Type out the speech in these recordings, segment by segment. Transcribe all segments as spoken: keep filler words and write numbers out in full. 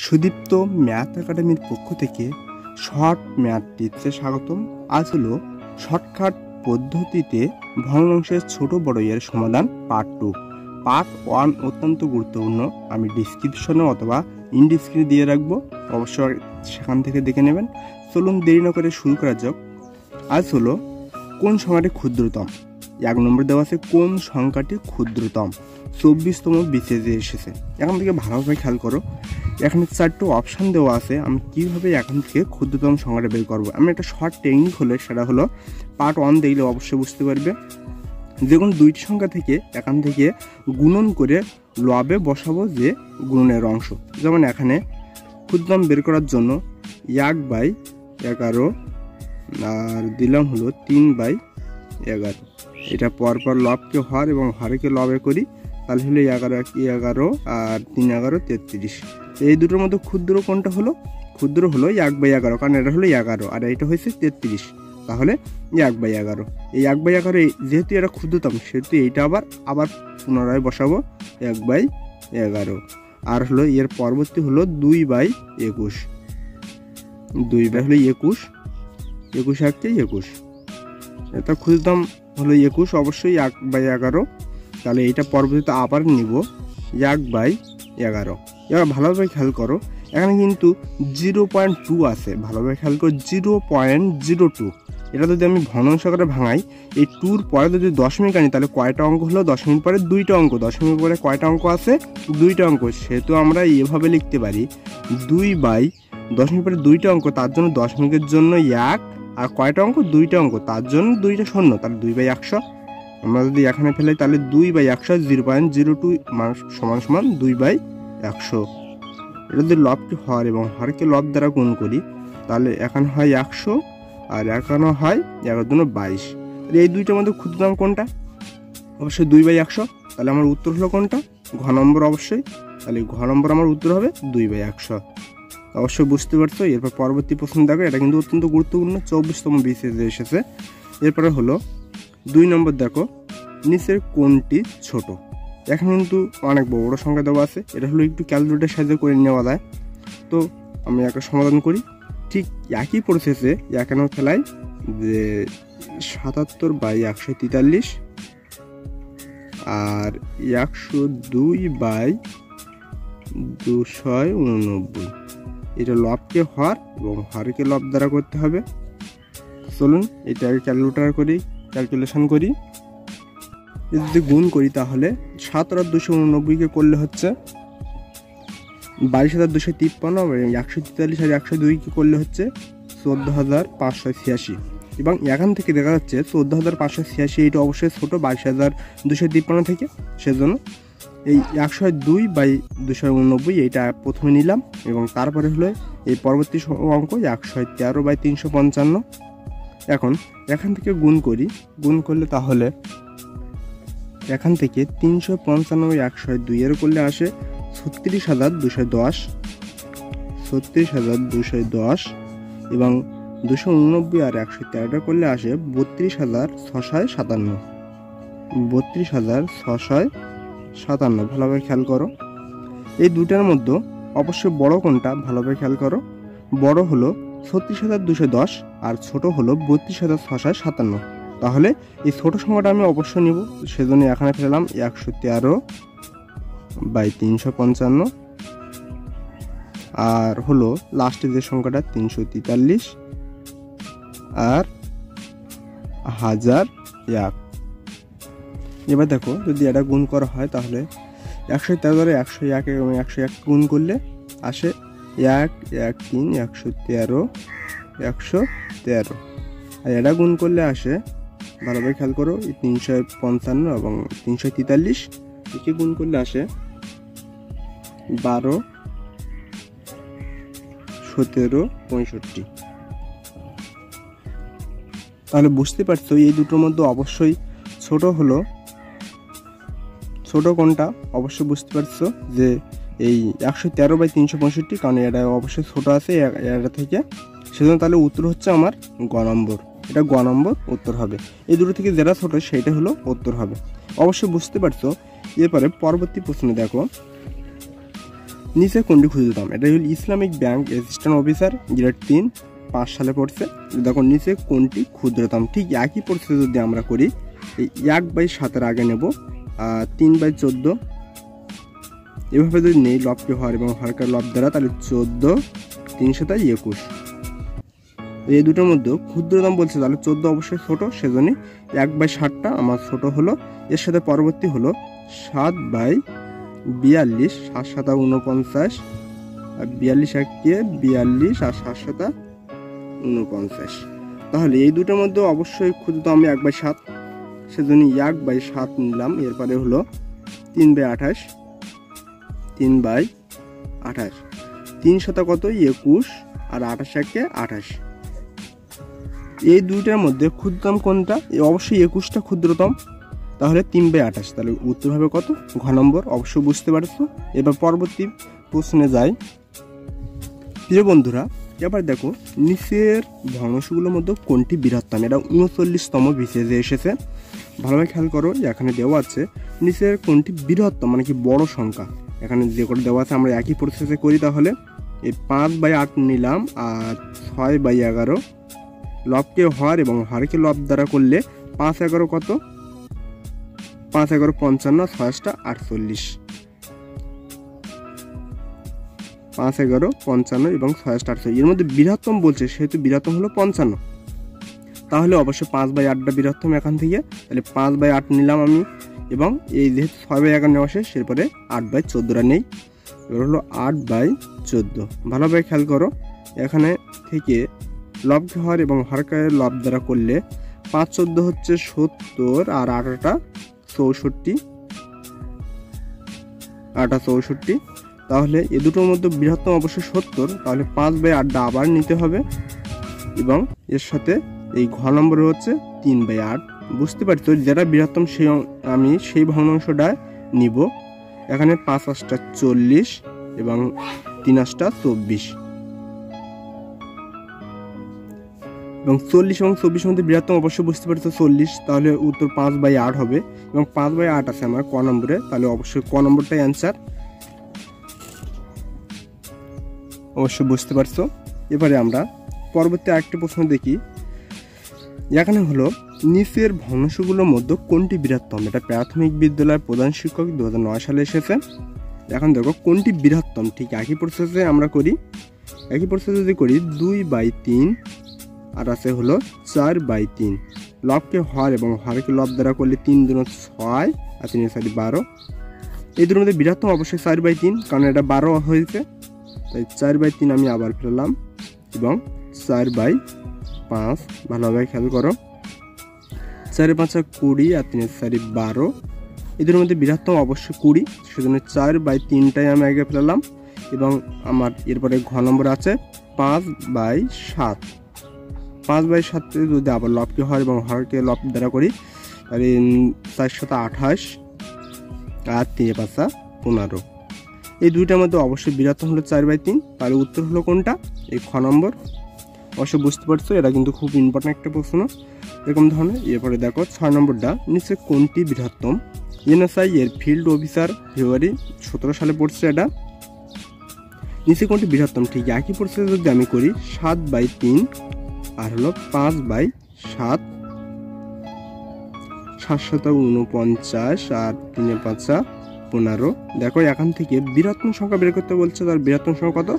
Sudipta math एकाडेमिर पक्ष थेके short math tips स्वागतम। आज हलो शॉर्टकाट पद्धतिते भग्नांशेर छोट बड़ेर समाधान पार्ट टू। पार्ट वन अत्यंत गुरुत्वपूर्ण, आमी डिस्क्रिप्शने अथवा इनडिस्क्रिप्शने दिए राखबो, अवश्य सेखान थेके देखे नेबेन। चलुन देरी ना करे शुरू करा जाक। आज हलो कोन संख्याटी क्षुद्रतम। एक नम्बर देवा आछे कोन संख्याटी क्षुद्रतम। चौबीसतम बीसीएसে এসেছে। এখন থেকে ভালোভাবে খেয়াল করো, এখানে চারটি অপশন দেওয়া আছে। আমি কিভাবে এখান থেকে ক্ষুদ্রতম সংখ্যাটা বের করব, আমি একটা শর্ট টেকনিক হলে সেটা হলো পার্ট ওয়ান দেখলে অবশ্যই বুঝতে পারবে। যে কোনো দুইটি সংখ্যা থেকে এখান থেকে গুণন করে লবে বসাবো যে গুণনের অংশ। যেমন এখানে ক্ষুদ্রতম বের করার জন্য এক বাই এগারো আর দিলাম হলো তিন বাই এগারো। এটা পরপর লবকে হর এবং হরকে লবে করি, তাহলে হলো এগারো এগারো আর তিন এগারো তেত্রিশ। এই দুটোর মধ্যে ক্ষুদ্র কোনটা হলো? ক্ষুদ্র হলো এক বাই এগারো, কারণ এটা হলো এগারো আর এটা হয়েছে তেত্রিশ। তাহলে এক বাই এগারো, এই এক বাই এগারো যেহেতু এটা ক্ষুদ্রতম সেহেতু এইটা আবার আবার পুনরায় বসাবো এক বাই এগারো। আর হলো এর পরবর্তী হলো দুই বাই একুশ, দুই বাই হলো একুশ, একুশ একটি একুশ, এটা ক্ষুদ্রতম হলো একুশ অবশ্যই এক বাই এগারো। তাহলে এইটা পরবর্তীতে আবার নিব এক বাই এগারো। এবার ভালোভাবে খেয়াল করো, এখানে কিন্তু জিরো পয়েন্ট টু আছে। ভালোভাবে খেয়াল করো জিরো পয়েন্ট জিরো টু, এটা যদি আমি ভগ্নাংশ আকারে ভাঙাই, এই টুর পরে যদি দশমিক আনি তাহলে কয়টা অঙ্ক হলো? দশমিক পরে দুইটা অঙ্ক, দশমিক পরে কয়টা অঙ্ক আছে? দুইটা অঙ্ক। সেহেতু আমরা এভাবে লিখতে পারি দুই বাই দশমিক পরে দুইটা অঙ্ক, তার জন্য দশমিকের জন্য এক আর কয়টা অঙ্ক? দুইটা অঙ্ক, তার জন্য দুইটা শূন্য, তাহলে দুই বাই একশো। আমরা যদি এখানে ফেলাই তাহলে দুই বাই একশো জিরো পয়েন্ট জিরো টু সমান সমান দুই বাই একশো। এটা যদি লবকে হর এবং হরকে লব দ্বারা গুণ করি তাহলে এখন হয় একশো আর এখনও হয় এগারো দুনো বাইশ। তাহলে এই দুইটার মধ্যে ক্ষুদ্রতম কোনটা? অবশ্যই দুই বাই একশো। তাহলে আমার উত্তর হলো কোনটা? ঘ নম্বর অবশ্যই। তাহলে ঘ নম্বর আমার উত্তর হবে দুই বাই একশো। অবশ্যই বুঝতে পারছো। এরপর পরবর্তী প্রশ্ন দেখো, এটা কিন্তু অত্যন্ত গুরুত্বপূর্ণ, চব্বিশতম বিসিএসে এসেছে। এরপরে হলো দুই নম্বর দেখো, নিচের কোনটি ছোট। এখন কিন্তু অনেক বড় বড় সংখ্যা দেওয়া আছে, এটা হলো একটু ক্যালকুলেটার সাহায্যে করে নেওয়া যায়। তো আমি একটা সমাধান করি, ঠিক একই প্রসেসে এখানেও ফেলাই যে সাতাত্তর বাই একশো তেতাল্লিশ আর একশো দুই বাই দুশো উননব্বই, এটা লবকে হর এবং হরকে লব দ্বারা করতে হবে। চলুন এটাকে ক্যালকুলেটার করি, ক্যালকুলেশন করি। যদি গুণ করি তাহলে সাত হাজার দুশো উননব্বইকে করলে হচ্ছে বাইশ হাজার দুশো তিপ্পান্ন, একশো তেতাল্লিশ আর একশো দুইকে করলে হচ্ছে চোদ্দো হাজার পাঁচশো ছিয়াশি। এবং এখান থেকে দেখা যাচ্ছে চোদ্দো হাজার পাঁচশো ছিয়াশি এটা অবশ্যই ছোটো বাইশ হাজার দুশো তিপ্পান্ন থেকে, সেজন্য এই একশো দুই বাই দুশো উননব্বই এইটা প্রথমে নিলাম। এবং তারপরে হলো এই পরবর্তী অঙ্ক একশো তেরো বাই তিনশো পঞ্চান্ন। এখন এখান থেকে গুণ করি, গুণ করলে তাহলে এখান থেকে তিনশো পঞ্চান্ন একশো দুইয়ের করলে আসে ছত্রিশ হাজার দুশো দশ, ছত্রিশ হাজার দুশো দশ। এবং দুশো উননব্বই আর একশো তেরোটা করলে আসে বত্রিশ হাজার ছশয় সাতান্ন, বত্রিশ হাজার ছশয় সাতান্ন। ভালোভাবে খেয়াল করো এই দুটার মধ্যে অবশ্যই বড় কোনটা? ভালোভাবে খেয়াল করো, বড় হলো ছত্রিশ হাজার দুশো দশ আর ছোটো হলো বত্রিশ হাজার ছশায় সাতান্ন। তাহলে এই ছোটো সংখ্যাটা আমি অবশ্যই নিব, সেজন্য এখানে ফেলাম একশো তেরো বাই তিনশো পঞ্চান্ন। আর হলো লাস্টে যে সংখ্যাটা তিনশো তেতাল্লিশ আর হাজার এক। এবার দেখো যদি এটা গুণ করা হয় তাহলে একশো তেরো ধরে একশো এক এবং একশো এক গুণ করলে আসে এক এক তিন একশো তেরো, একশো তেরো। আর এটা গুণ করলে আসে, ভালোভাবে খেয়াল করো, তিনশো পঞ্চান্ন এবং তিনশো তেতাল্লিশ, একে গুণ করলে আসে বারো সতেরো পঁয়ষট্টি। তাহলে বুঝতে পারছো এই দুটোর মধ্যে অবশ্যই ছোট হলো ছোট কোনটা? অবশ্যই বুঝতে পারছো যে এই একশো তেরো বাই তিনশো পঁয়ষট্টি, কারণ এটা অবশ্যই ছোট আছে এটা থেকে, সেজন্য তাহলে উত্তর হচ্ছে আমার গ নম্বর। এটা গ নম্বর উত্তর হবে। এই দুটো থেকে যেটা ছোট সেটা হলো উত্তর হবে, অবশ্যই বুঝতে পারছো। এরপরে পরবর্তী প্রশ্ন দেখো, নিচে কোনটি খুঁজে দাম এটা হল Islamic bank assistant officer grade তিন পাঁচ সালে পড়ছে। দেখো নিচে কোনটি ক্ষুদ্রতম, ঠিক একই পড়ছে। যদি আমরা করি এই এক বাই সাতের আগে নেব তিন বাই চোদ্দ, এভাবে যদি নেই লবটি হর এবং হরকার লব দ্বারা তাহলে চোদ্দ তিন সাথে একুশ, এই দুটোর মধ্যে ক্ষুদ্রতম বলছে তাহলে চোদ্দ অবশ্যই ছোট, সেজন্যই এক বাই ষাটটা আমার ছোট হলো। এর সাথে পরবর্তী হলো সাত বাই বিয়াল্লিশ, সাত সাতা উনপঞ্চাশ, বিয়াল্লিশ একে বিয়াল্লিশ আর সাত সাতা উনপঞ্চাশ। তাহলে এই দুটোর মধ্যে অবশ্যই ক্ষুদ্রতম আমি এক বাই সাত, সেজন্য এক বাই সাত নিলাম। এরপরে হলো তিন বাই আঠাশ, তিন বাই আঠাশ, তিন শতা কত একুশ আর আঠাশ একে আঠাশ। এই দুইটার মধ্যে ক্ষুদ্রতম কোনটা? অবশ্যই একুশটা ক্ষুদ্রতম, তাহলে তিন বাই আঠাশ। তাহলে উত্তর হবে কত? ঘ নম্বর। অবশ্য বুঝতে পারছো। এবার পরবর্তী প্রশ্নে যাই প্রিয় বন্ধুরা। এবার দেখো নিচের ভগ্নাংশগুলোর মধ্যে কোনটি বৃহত্তম? এটা উনচল্লিশতম বিসিএসে এসেছে, ভালোভাবে খেয়াল করো। এখানে দেওয়া আছে নিচের কোনটি বৃহত্তম, মানে কি বড় সংখ্যা। এখানে যে কটা দেওয়া আছে আমরা একই প্রসেসে করি। তাহলে এই পাঁচ বাই আট নিলাম আর ছয় বাই এগারো, লবকে হর এবং হরকে লব দ্বারা করলে পাঁচ এগারো কত, পাঁচ এগারো পঞ্চান্ন, ছয়টা আটচল্লিশ, পাঁচ এগারো পঞ্চান্ন এবং ছয়টা আটচল্লিশ। এর মধ্যে বৃহত্তম বলছে, সেহেতু বৃহত্তম হলো পঞ্চান্ন। তাহলে অবশ্যই পাঁচ বাই আটটা বৃহত্তম এখান থেকে, তাহলে পাঁচ বাই আট নিলাম আমি। এবং এই যেহেতু ছয় বাই এগারো নেওয়া শেষ, এরপরে আট বাই চোদ্দোটা নেই। এবার হলো আট বাই চোদ্দো, ভালোভাবে খেয়াল করো। এখানে থেকে লবকে হর এবং হরকার লব দ্বারা করলে পাঁচ চোদ্দো হচ্ছে সত্তর আর আটাটা চৌষট্টি, আটা চৌষট্টি। তাহলে এ দুটোর মধ্যে বৃহত্তম অবশ্যই সত্তর, তাহলে পাঁচ বাই আটটা আবার নিতে হবে। এবং এর সাথে এই ঘ নম্বরে হচ্ছে তিন বাই আট। বুঝতে পারছো, যেটা বৃহত্তম সেই আমি সেই ভগ্নাংশটা নিব। এখানে পাঁচ আটটা চল্লিশ এবং তিন আটটা চব্বিশ, এবং চল্লিশ এবং চব্বিশ মধ্যে বৃহত্তম অবশ্যই বুঝতে পারছো চল্লিশ। তাহলে উত্তর পাঁচ বাই আট হবে। এবং পাঁচ বাই আট আছে আমার ক নম্বরে, তাহলে অবশ্যই ক নম্বরটাই অ্যান্সার। অবশ্যই বুঝতে পারছো। এবারে আমরা পরবর্তী আরেকটি প্রশ্ন দেখি। এখানে হলো নিচের ভগ্নাংশগুলোর মধ্যে কোনটি বৃহত্তম? এটা প্রাথমিক বিদ্যালয়ের প্রধান শিক্ষক দু হাজার নয় সালে এসেছে। এখন দেখো কোনটি বৃহত্তম, ঠিক একই প্রসেসে আমরা করি। একই প্রসেসে যদি করি দুই বাই তিন আর আছে হলো চার বাই তিন, লবকে হর এবং হরকে লব দ্বারা করলে তিন দুন ছয় আর তিন সারি বারো। এই দুটোর মধ্যে বৃহত্তম অবশ্যই চার বাই তিন, কারণ এটা বারো হয়েছে, তাই চার বাই তিন আমি আবার ফেলালাম। এবং চার বাই পাঁচ, ভালোভাবে খেয়াল করো। চারে পাঁচা কুড়ি আর তিন সারি বারো, এদের মধ্যে বৃহত্তম অবশ্যই কুড়ি, সেজন্য চার বাই তিনটাই আমি আগে ফেলালাম। এবং আমার এরপরে ঘ নম্বর আছে পাঁচ বাই সাত, পাঁচ বাই সাতে যদি আবার লবকে হয় এবং হরকে লব দ্বারা করি তাহলে চার সাথে আঠাশ আর তিন পাঁচা পনেরো। এই দুইটার মধ্যে অবশ্যই বৃহত্তম হলো চার বাই তিন, তাহলে উত্তর হলো কোনটা? এই খ নম্বর। অবশ্য বুঝতে পারছো, এটা কিন্তু খুব ইম্পর্ট্যান্ট একটা প্রশ্ন এরকম ধরনের। এরপরে দেখো ছয় নম্বরটা, নিচে কোনটি বৃহত্তম? এনএসআই এর ফিল্ড অফিসার ফেব্রুয়ারি সতেরো সালে পড়ছে এটা। নিচে কোনটি বৃহত্তম, ঠিক একই পড়ছে। যদি আমি করি সাত বাই তিন আর হলো পাঁচ বাই সাত, সাতশত উনপঞ্চাশ আর তিনে পাঁচা পনেরো। দেখো এখান থেকে বৃহত্তম সংখ্যা বের করতে বলছে, তার বৃহত্তম সংখ্যা কত?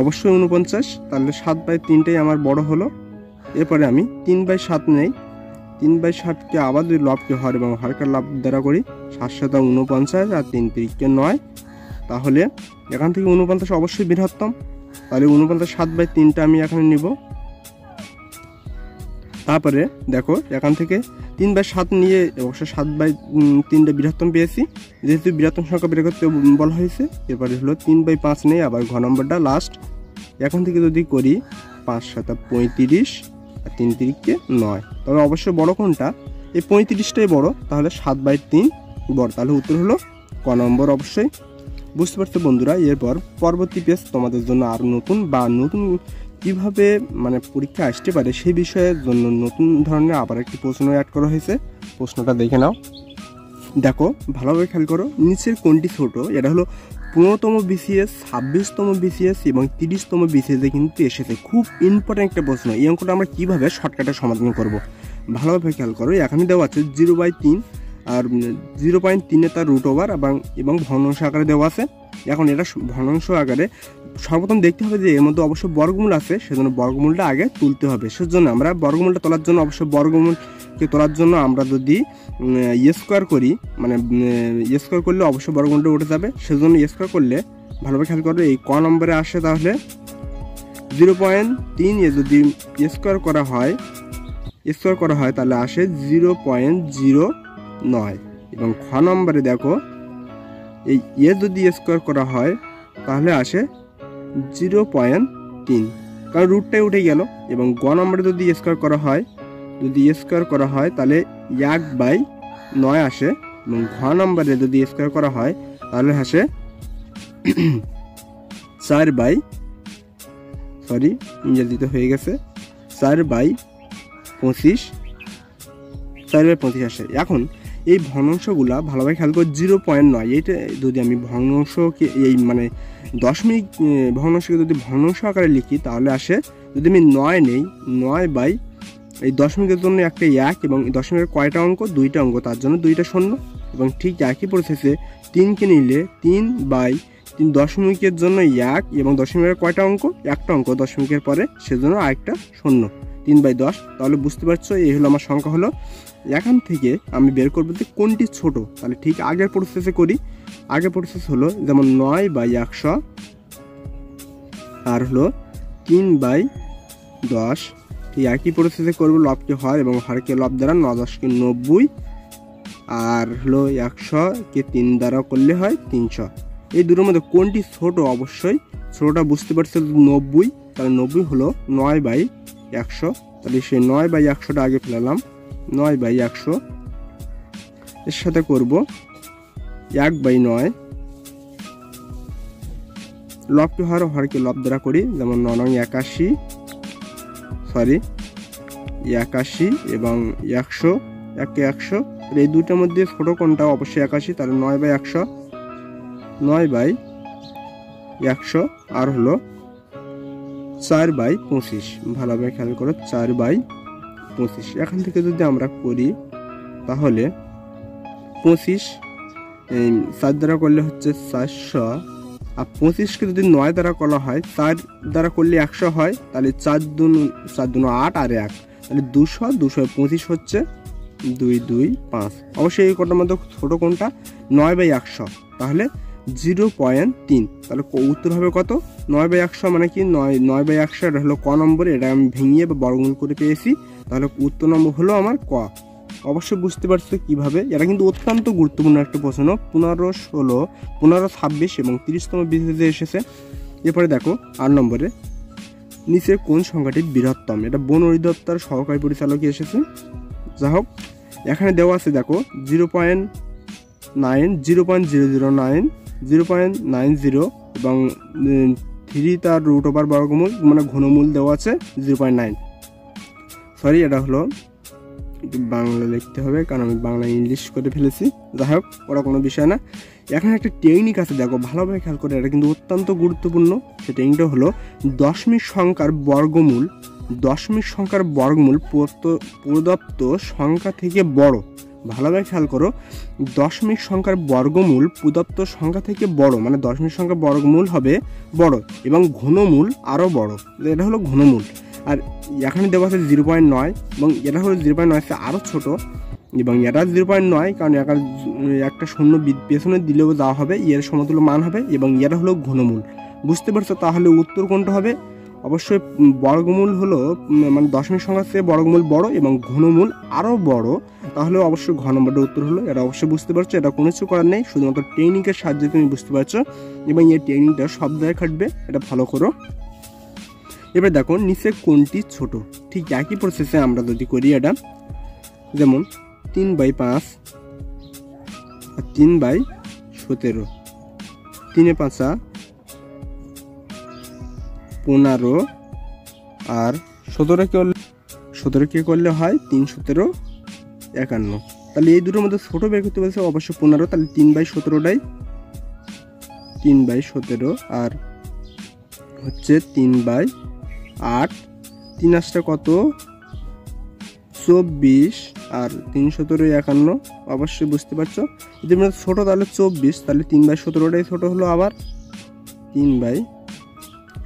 অবশ্যই উনপঞ্চাশ, তাহলে সাত বাই তিনটাই আমার বড় হলো। এরপরে আমি তিন বাই সাত নেই, তিন বাই সাতকে আবার যদি লবকে হর এবং হরকার লব দ্বারা করি সাতশত উনপঞ্চাশ আর তিন তিরিশকে নয়। তাহলে এখান থেকে উনপঞ্চাশ অবশ্যই বৃহত্তম, তাহলে উনপঞ্চাশ সাত বাই তিনটা আমি এখানে নিব। তারপরে দেখো এখান থেকে তিন বাই সাত নিয়ে অবশ্য সাত বাই তিনটা বৃহত্তম পেয়েছি, যেহেতু বৃহত্তম সংখ্যা বের করতে বলা হয়েছে। এরপরে হলো তিন বাই পাঁচ নেই, আবার ঘ নম্বরটা লাস্ট। এখান থেকে যদি করি পাঁচ সাতা পঁয়ত্রিশ আর তিন তিরিশকে নয়, তবে অবশ্য বড় কোনটা? এই পঁয়ত্রিশটাই বড়, তাহলে সাত বাই তিন বড়। তাহলে উত্তর হলো ক নম্বর। অবশ্যই বুঝতে পারছো বন্ধুরা। এরপর পরবর্তী পেজ তোমাদের জন্য আর নতুন বা নতুন কীভাবে মানে পরীক্ষা আসতে পারে সেই বিষয়ের জন্য নতুন ধরনের আবার একটি প্রশ্ন অ্যাড করা হয়েছে। প্রশ্নটা দেখে নাও। দেখো ভালোভাবে খেয়াল করো, নিচের কোনটি ছোট? এটা হলো পনেরোতম বিসিএস, ছাব্বিশতম বিসিএস এবং তিরিশতম বিসিএসে কিন্তু এসেছে। খুব ইম্পর্ট্যান্ট একটা প্রশ্ন। এই অঙ্কটা আমরা কীভাবে শর্টকাটে সমাধান করব ভালোভাবে খেয়াল করো। এখানে দেওয়া আছে জিরো বাই তিন আর জিরো পয়েন্ট তিনে তার রুট ওভার এবং এবং ভগ্নাংশ আকারে দেওয়া আছে। এখন এটা ভগ্নাংশ আকারে সর্বপ্রথম দেখতে হবে যে এর মধ্যে অবশ্য বর্গমূল আছে, সেজন্য বর্গমূলটা আগে তুলতে হবে। সেজন্য আমরা বর্গমূলটা তোলার জন্য অবশ্য বর্গমূলকে তোলার জন্য আমরা যদি ইয়ে স্কোয়ার করি, মানে ইয়ে স্কোয়ার করলে অবশ্য বর্গমূলটা উঠে যাবে। সেজন্য ইয়ে স্কোয়ার করলে ভালোভাবে খেয়াল করলে এই ক নম্বরে আসে, তাহলে জিরো পয়েন্ট তিন এ যদি ইয়ে স্কোয়ার করা হয় স্কোয়ার করা হয় তাহলে আসে জিরো পয়েন্ট জিরো নয়। এবং খ নম্বরে দেখো এই ইয়ে যদি স্কোয়ার করা হয় তাহলে আসে জিরো পয়েন্ট তিন, কারণ রুটটাই উঠে গেল। এবং গ নম্বরে যদি স্কোয়ার করা হয় যদি স্কোয়ার করা হয় তাহলে এক বাই নয় আসে। এবং ঘ নম্বরে যদি স্কোয়ার করা হয় তাহলে আসে চার বাই সরি ইংরেজিতে হয়ে গেছে চার বাই পঁচিশ চার বাই পঁচিশ আসে। এখন এই ভগ্নাংশগুলো ভালোভাবে খেয়াল করে জিরো পয়েন্ট নয় এইটা যদি আমি ভগ্নাংশকে এই মানে দশমিক ভগ্নাংশকে যদি ভগ্নাংশ আকারে লিখি তাহলে আসে, যদি আমি নয় নেই নয় বাই এই দশমিকের জন্য একটা এক এবং দশমিকের কয়টা অঙ্ক দুইটা অঙ্ক, তার জন্য দুইটা শূন্য। এবং ঠিক একই প্রসেসে তিনকে নিলে তিন বাই তিন দশমিকের জন্য এক এবং দশমিকের কয়টা অঙ্ক একটা অঙ্ক দশমিকের পরে, সেজন্য আরেকটা শূন্য তিন বাই দশ। তাহলে বুঝতে পারছো এই হলো আমার সংখ্যা হলো। এখান থেকে আমি বের করবো যে কোনটি ছোট, তাহলে ঠিক আগের প্রসেসে করি। আগের প্রসেস হলো যেমন নয় বাই একশো আর হলো তিন বাই দশ, ঠিক একই প্রসেসে করবো লবকে হর এবং হরকে লব দ্বারা, ন দশকে নব্বই আর হলো একশোকে তিন দ্বারা করলে হয় তিনশো। এই দুটোর মধ্যে কোনটি ছোট? অবশ্যই ছোটোটা বুঝতে পারছো নব্বই, তাহলে নব্বই হলো নয় বাই একশো, তাহলে সেই নয় বাই একশোটা আগে ফেলালাম। নয় বাই একশো এর সাথে করব এক বাই নয়, লবকে হর হরকে লব দ্বারা করি, যেমন ন নং একাশি সরি একাশি এবং একশো একে একশো, এই দুইটার মধ্যে ছোট কোনটা? অবশ্যই একাশি, তাহলে নয় বাই একশো নয় বাই একশো আর হলো চার বাই পঁচিশ। ভালোভাবে খেয়াল করো চার বাই পঁচিশ। এখান থেকে যদি আমরা করি তাহলে পঁচিশ চার দ্বারা করলে হচ্ছে চারশো আর পঁচিশকে যদি নয় দ্বারা করা হয় চার দ্বারা করলে একশো হয়, তাহলে চার দুন চার দুন আট আর এক তাহলে দুশো, দুশো পঁচিশ হচ্ছে দুই দুই পাঁচ। অবশ্যই এই কোনটার মধ্যে ছোটো কোনটা? নয় বাই একশো, তাহলে জিরো পয়েন্ট তিন। তাহলে উত্তর হবে কত? নয় বাই একশো, মানে কি নয় নয় বাই একশো এটা হলো ক নম্বর, এটা আমি ভেঙিয়ে বা বর্গমূল করে পেয়েছি, তাহলে উত্তর নম্বর হলো আমার ক। অবশ্যই বুঝতে পারছো কীভাবে। এটা কিন্তু অত্যন্ত গুরুত্বপূর্ণ একটা প্রশ্ন। পনেরো ষোলো পনেরো ছাব্বিশ এবং তিরিশতম বিসিএসে এসেছে। এরপরে দেখো আট নম্বরে নিচে কোন সংখ্যাটি বৃহত্তম? এটা বন অধিদপ্তর সহকারী পরিচালকে এসেছে। যা হোক এখানে দেওয়া আছে দেখো zero point nine zero point zero zero nine zero point nine zero এবং থ্রি তার রুট ওভার বর্গমূল মানে ঘনমূল দেওয়া আছে জিরো পয়েন্ট নাইন সরি এটা হলো বাংলা লিখতে হবে কারণ আমি বাংলা ইংলিশ করে ফেলেছি। যাই হোক ওরা কোনো বিষয় না। এখানে একটা টেকনিক আছে দেখো ভালোভাবে খেয়াল করে, এটা কিন্তু অত্যন্ত গুরুত্বপূর্ণ। সে টেকনিকটা হলো দশমিক সংখ্যার বর্গমূল দশমিক সংখ্যার বর্গমূল প্রদত্ত সংখ্যা থেকে বড়। ভালোভাবে খেয়াল করো দশমিক সংখ্যার বর্গমূল প্রদত্ত সংখ্যা থেকে বড়, মানে দশমিক সংখ্যার বর্গমূল হবে বড় এবং ঘনমূল আরও বড়, এটা হলো ঘনমূল। আর এখানে দেওয়া আছে জিরো পয়েন্ট নয় এবং এটা হলো জিরো পয়েন্ট নয় আরও ছোটো এবং এটা জিরো পয়েন্ট নয় কারণ একার একটা শূন্য পেছনে দিলেও যাওয়া হবে, এর সমতুল্য মান হবে এবং এটা হলো ঘনমূল। বুঝতে পারছো? তাহলে উত্তর কোনটা হবে? অবশ্যই বর্গমূল হলো মানে দশমিক সংখ্যার চেয়ে বর্গমূল বড় এবং ঘনমূল আরও বড়, তাহলে অবশ্যই ঘ নম্বরটা উত্তর হলো। এটা অবশ্যই বুঝতে পারছো, এটা কোনো কিছু করার নেই, শুধুমাত্র টেকনিকের সাহায্যে তুমি বুঝতে পারছো এবং এই টেকনিকটা সব জায়গায় খাটবে, এটা ভালো করো। এবার দেখো নিচে কোনটি ছোট? ঠিক একই প্রসেসে আমরা যদি করি এটা যেমন তিন বাই পাঁচ আর তিন বাই সতেরো, তিনে পাঁচা পনেরো আর সতেরো কে সতেরো কে করলে হয় তিন সতেরো একান্ন, তাহলে এই দুটোর মধ্যে ছোটো বের করতে বলছে অবশ্য পনেরো, তাহলে তিন বাই সতেরোটাই तीन बाई सतरो और हे तीन बट तीन आसटा कत चौबीस और तीन सतर एकान्न अवश्य बुझते पारछो जो छोटो ताहले चौबीस ताहले तीन बाई सतरोटाई छोटो हलो आबार तीन बाई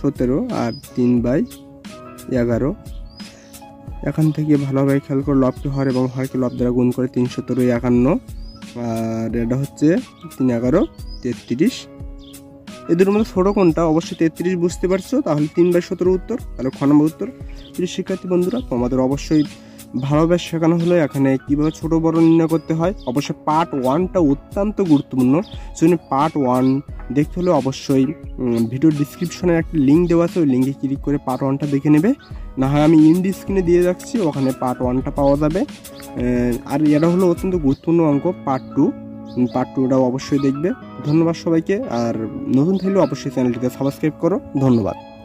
सतरो और तीन बाई एगारो एखान थेके भालोभाबे खेयाल करे लबटी हर एबं हरके लब द्वारा गुण करे तीन सतर एकान्न और एटा होच्छे तीन एगारो तेत्रिश এদের মধ্যে ছোট কোনটা অবশ্যই তেত্রিশ বুঝতে পারছো তাহলে তিন বাই সতেরো উত্তর তাহলে খ নম্বর উত্তর। প্রিয় শিক্ষার্থী বন্ধুরা তোমাদের অবশ্যই ভালোভাবে শেখানো হলো এখানে কিভাবে ছোট বড় নির্ণয় করতে হয়। অবশ্যই পার্ট ওয়ানটা অত্যন্ত গুরুত্বপূর্ণ সেজন্য পার্ট ওয়ান দেখতে হলে অবশ্যই ভিডিও ডেসক্রিপশনে একটা লিংক দেওয়া আছে ওই লিংকে ক্লিক করে পার্ট ওয়ানটা দেখে নেবে না হয় আমি ইন স্ক্রিনে দিয়ে রাখছি ওখানে পার্ট ওয়ানটা পাওয়া যাবে। আর এটা হলো অত্যন্ত গুরুত্বপূর্ণ অঙ্ক পার্ট টু पार्ट टूटाओ अवश्य देखबे। धन्यवाद सबाई के और नतून थेले अवश्य चैनलटिके सबस्क्राइब करो। धन्यवाद।